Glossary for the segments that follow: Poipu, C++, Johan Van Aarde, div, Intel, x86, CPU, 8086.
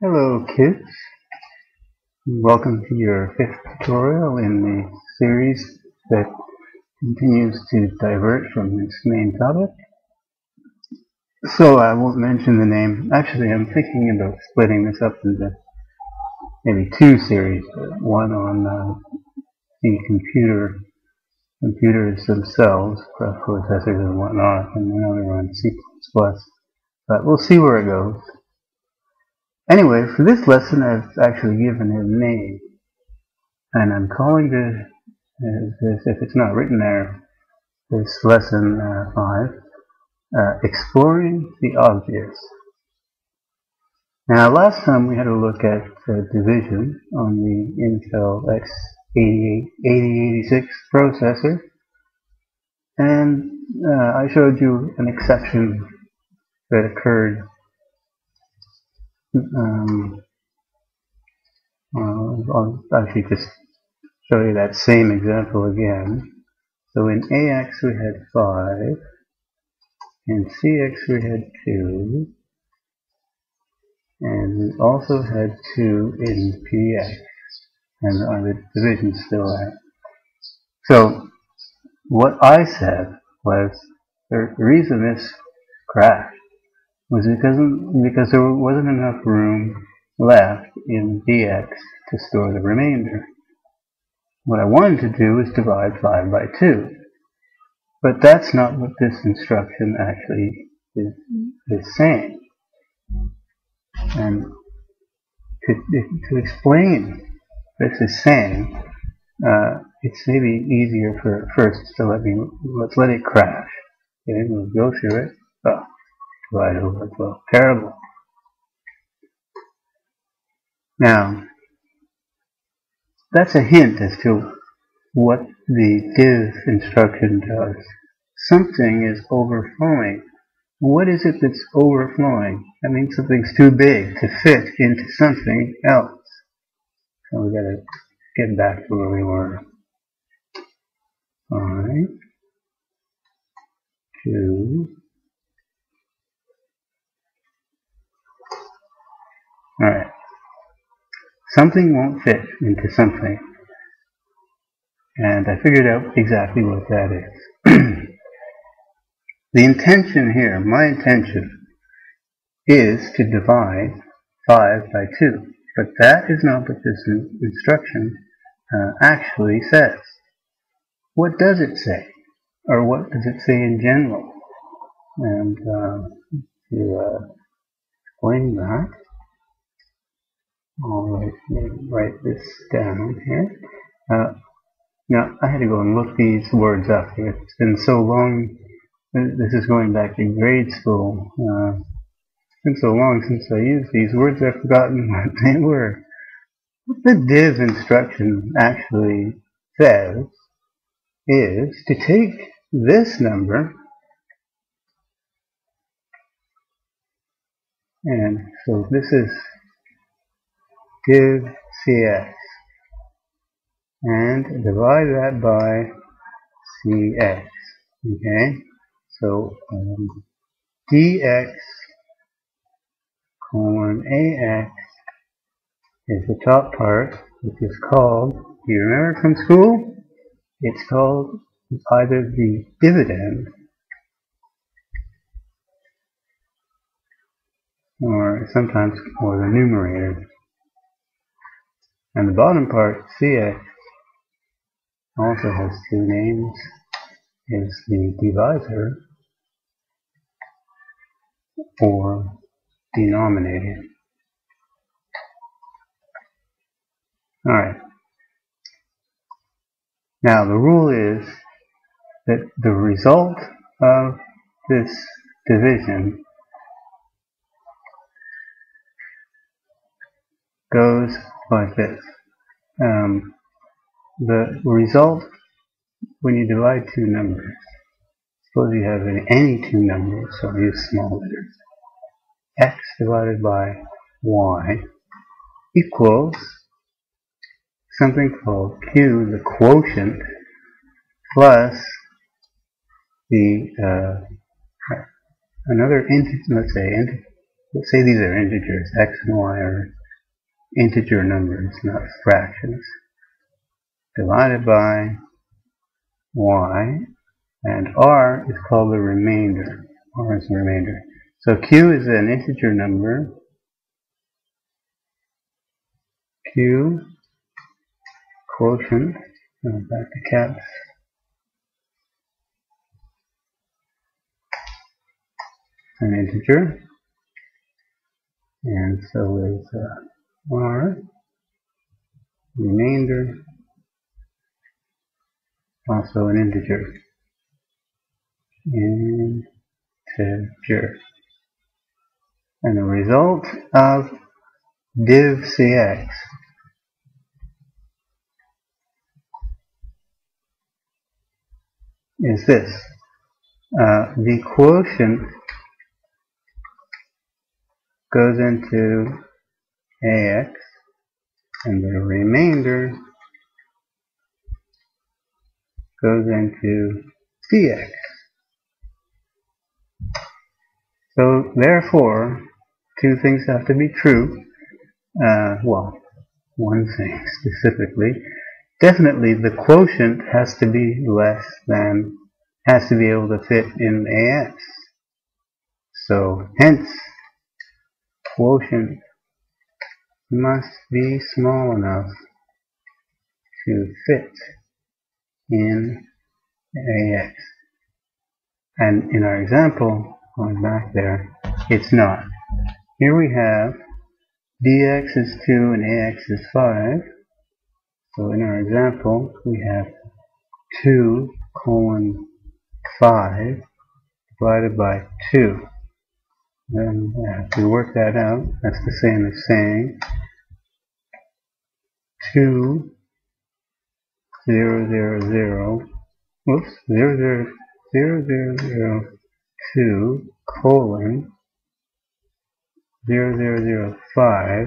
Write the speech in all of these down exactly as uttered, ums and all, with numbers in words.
Hello kids, welcome to your fifth tutorial in the series that continues to divert from this main topic. So I won't mention the name. Actually, I'm thinking about splitting this up into maybe two series, one on uh, the computer, computers themselves, processors and whatnot, and another on C plus plus, but we'll see where it goes. Anyway, for this lesson I've actually given it a name, and I'm calling this, this if it's not written there, this lesson uh, five, uh, Exploring the Obvious. Now last time we had a look at uh, division on the Intel X eighty-eight eighty-eighty-six processor, and uh, I showed you an exception that occurred Um, I'll actually just show you that same example again. So in A X we had five, in C X we had two, and we also had two in P X, and on the division still at. So what I said was the reason this crashed was because, because there wasn't enough room left in D X to store the remainder. What I wanted to do was divide five by two. But that's not what this instruction actually is, is saying. And to, to explain what this is saying, uh, it's maybe easier for first to let me, let's let it crash. Okay, we'll go through it. Oh. Right over twelve. Terrible. Now, that's a hint as to what the div instruction does. Something is overflowing. What is it that's overflowing? That means something's too big to fit into something else. So we gotta get back to where we were. Alright. Two. Alright, something won't fit into something, and I figured out exactly what that is. The intention here, my intention, is to divide five by two, but that is not what this instruction uh, actually says. What does it say, or what does it say in general? And uh, to uh, explain that, alright, let me write this down here. Uh, now, I had to go and look these words up. It's been so long. This is going back to grade school. Uh, it's been so long since I used these words, I've forgotten what they were. What the div instruction actually says is to take this number, and so this is div C X, and divide that by C X. Okay, so um, D X colon A X is the top part, which is called, do you remember from school? It's called either the dividend or sometimes or the numerator. And the bottom part, C X, also has two names, is the divisor or denominator. Alright. Now the rule is that the result of this division goes like this. Um, the result when you divide two numbers, suppose you have any two numbers, so I'll use small letters, x divided by y equals something called q, the quotient, plus the uh, another int, let's say int Let's say these are integers, x and y are integer numbers, not fractions, divided by y, and r is called the remainder. R is the remainder. So q is an integer number. Q quotient, oh, back to caps. An integer, and so is uh, r remainder, also an integer. Integer, and the result of div C X. Is this uh, the quotient goes into A X, and the remainder goes into B X. So therefore, two things have to be true. Uh, well, one thing specifically. Definitely the quotient has to be less than, has to be able to fit in A X. So hence, quotient must be small enough to fit in A X. And in our example, going back there, it's not. Here we have dx is two and ax is five. So in our example, we have two colon five divided by two. Then we work that out. That's the same as saying two zero zero zero. Whoops, zero zero zero zero zero two colon zero zero zero five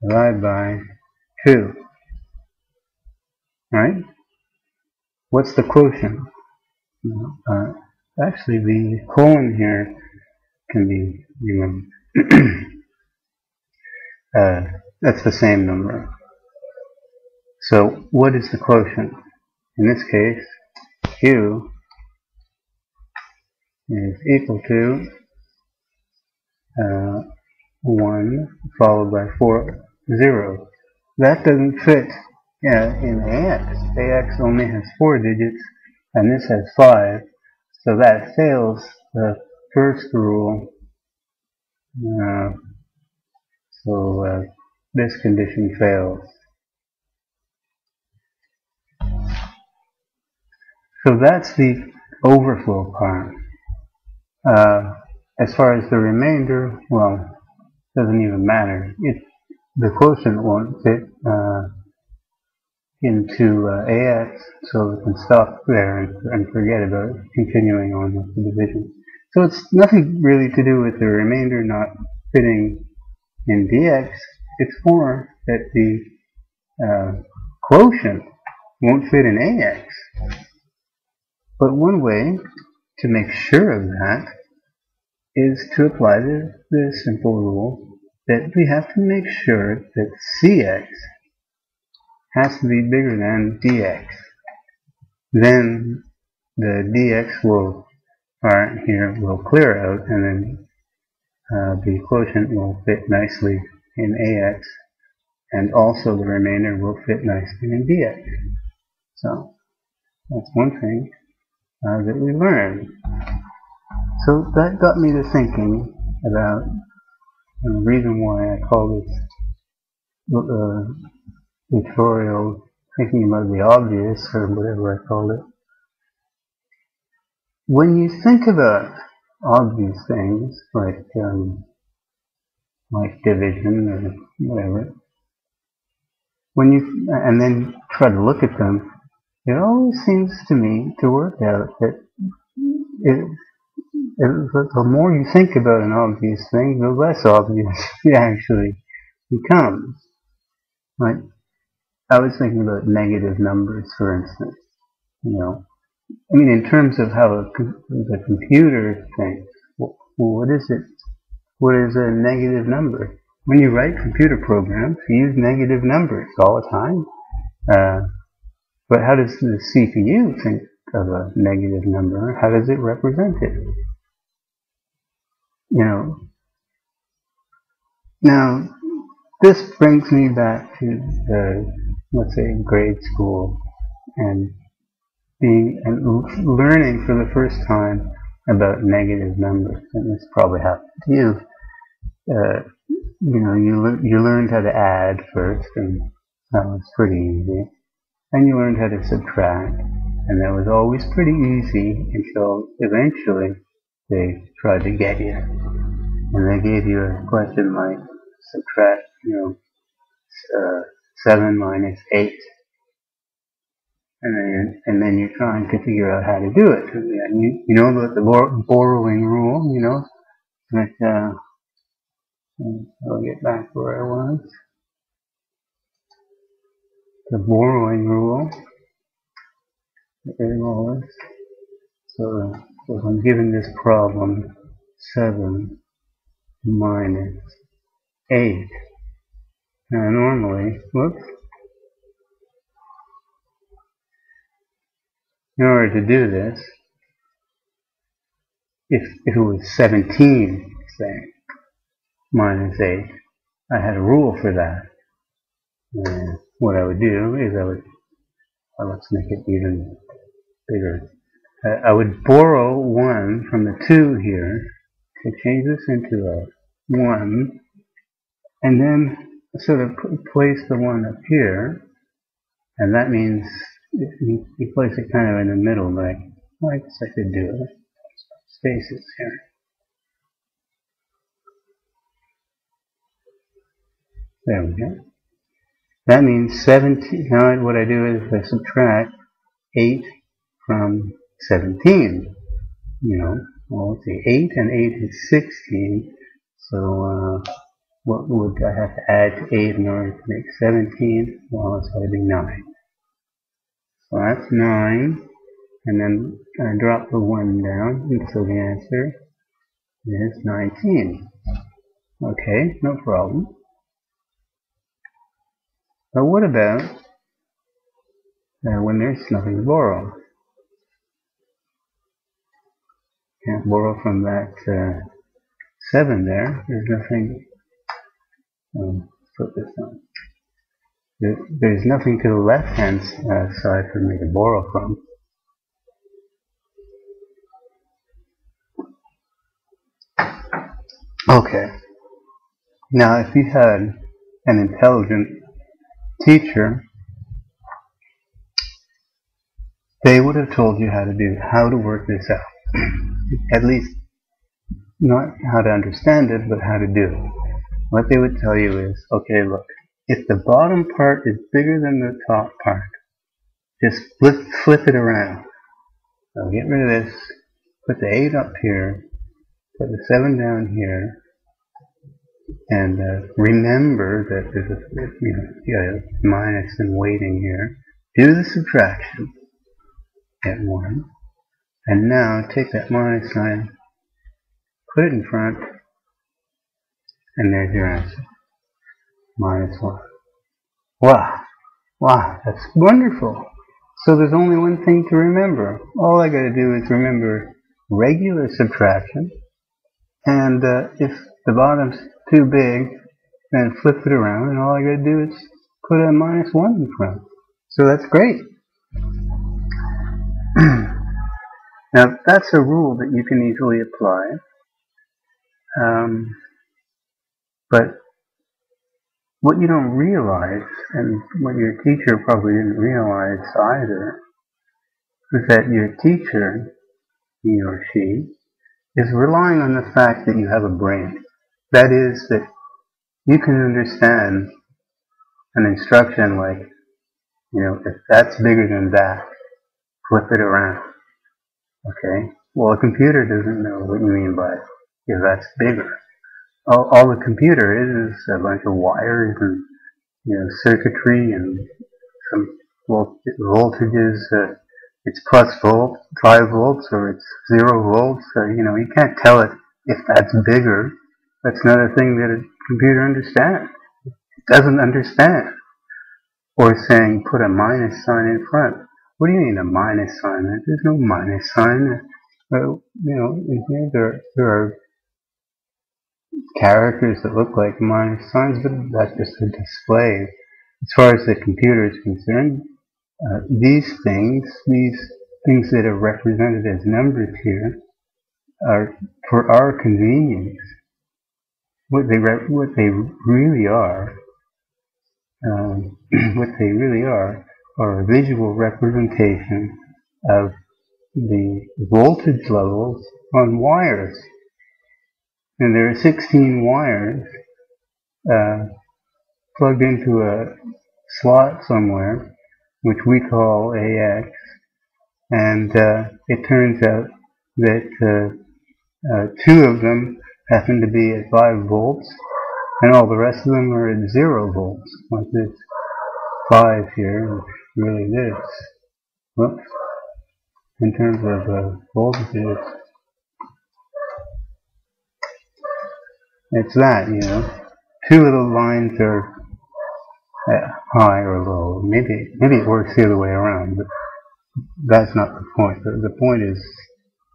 divided by two. Right? What's the quotient? Uh, actually, the colon here can be removed. uh, that's the same number. So, what is the quotient? In this case, q is equal to uh, one followed by four zeros. That doesn't fit. Yeah, in A X. A X only has four digits, and this has five, so that fails the first rule. Uh, so uh, this condition fails. So that's the overflow part. Uh, as far as the remainder, well, doesn't even matter. It, the quotient won't fit. Uh, into uh, A X, so we can stop there and, and forget about continuing on with the division. So it's nothing really to do with the remainder not fitting in D X, it's more that the uh, quotient won't fit in A X. But one way to make sure of that is to apply the, the simple rule that we have to make sure that C X has to be bigger than dx. Then the dx will part here will clear out, and then uh, the quotient will fit nicely in A X, and also the remainder will fit nicely in dx. So that's one thing uh, that we learned. So that got me to thinking about the reason why I call this uh, tutorial thinking about the obvious, or whatever I call it. When you think about obvious things like um, like division or whatever, when you and then try to look at them, it always seems to me to work out that it, it, the more you think about an obvious thing, the less obvious it actually becomes. Right? I was thinking about negative numbers, for instance. You know, I mean, in terms of how a, the computer thinks, what, what is it what is a negative number. When you write computer programs, you use negative numbers all the time. Uh, but how does the C P U think of a negative number? How does it represent it? You know. Now, this brings me back to the, let's say, grade school and being and learning for the first time about negative numbers, and this probably happened to you. Uh, you know, you le you learned how to add first, and that was pretty easy. And you learned how to subtract, and that was always pretty easy until eventually they tried to get you, and they gave you a question like subtract, you know, uh, seven minus eight. And then, and then you're trying to figure out how to do it. And you, you know about the bor borrowing rule, you know. But, uh, I'll get back to where I was. The borrowing rule. So, so I'm given this problem, seven minus eight. Now, normally, whoops. In order to do this, if, if it was seventeen, say, minus eight, I had a rule for that. And what I would do is I would, well, let's make it even bigger. Uh, I would borrow one from the two here to change this into a one, and then sort of place the one up here, and that means You, you place it kind of in the middle, but I, well, I guess I could do it. Spaces here. There we go. That means seventeen. Now what I do is I subtract eight from seventeen. You know, well, let's see, eight and eight is sixteen. So uh, what would I have to add to eight in order to make seventeen? Well, it's going to be nine. Well, that's nine, and then I drop the one down, and so the answer is nineteen. Okay, no problem. But what about uh, when there's nothing to borrow? Can't borrow from that uh, seven there. There's nothing. Um, put this on. There's nothing to the left-hand uh, side for me to borrow from. Okay. Now, if you had an intelligent teacher, they would have told you how to do, how to work this out. At least, not how to understand it, but how to do it. What they would tell you is, okay, look. If the bottom part is bigger than the top part, just flip, flip it around. So get rid of this, put the eight up here, put the seven down here, and uh, remember that there's a, you know, you got a minus and waiting here. Do the subtraction, get one, and now take that minus sign, put it in front, and there's your answer. Minus one. Wow. Wow, that's wonderful. So there's only one thing to remember. All I gotta do is remember regular subtraction, and uh, if the bottom's too big, then flip it around, and all I gotta do is put a minus one in front. So that's great. Now that's a rule that you can easily apply. Um, but what you don't realize, and what your teacher probably didn't realize either, is that your teacher, he or she, is relying on the fact that you have a brain. That is, that you can understand an instruction like, you know, if that's bigger than that, flip it around. Okay? Well, a computer doesn't know what you mean by, if that's bigger. All, all the computer is is a bunch of wires and, you know, circuitry and some volt voltages. Uh, it's plus volt, five volts, or it's zero volts. So, you know, you can't tell it if that's bigger. That's another thing that a computer understands. It doesn't understand. Or saying put a minus sign in front. What do you mean a minus sign? There's no minus sign. Well, you know, in here there, there are characters that look like minus signs, but that's just a display. As far as the computer is concerned, uh, these things, these things that are represented as numbers here, are for our convenience. What they re what they really are, um, what they really are, are a visual representation of the voltage levels on wires. And there are sixteen wires uh, plugged into a slot somewhere, which we call A X, and uh, it turns out that uh, uh, two of them happen to be at five volts, and all the rest of them are at zero volts, like this five here, which really is, whoops, in terms of uh, voltages, it's that, you know, two little lines are at high or low. Maybe, maybe it works the other way around, but that's not the point. The point is,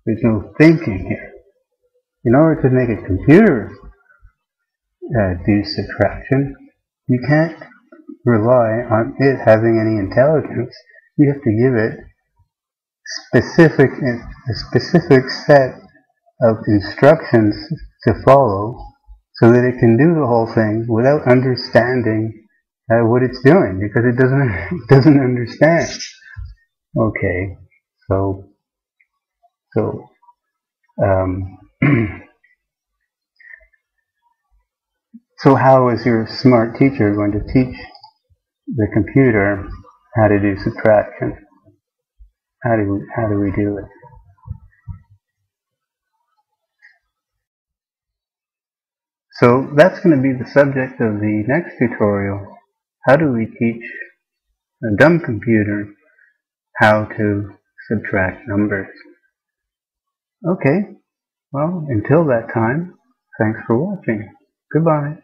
there's no thinking here. In order to make a computer uh, do subtraction, you can't rely on it having any intelligence. You have to give it specific a specific set of instructions to follow, so that it can do the whole thing without understanding uh, what it's doing, because it doesn't it doesn't understand. Okay, so so. Um, so how is your smart teacher going to teach the computer how to do subtraction? How do we, how do we do it? So that's going to be the subject of the next tutorial. How do we teach a dumb computer how to subtract numbers? Okay. Well, until that time, thanks for watching. Goodbye.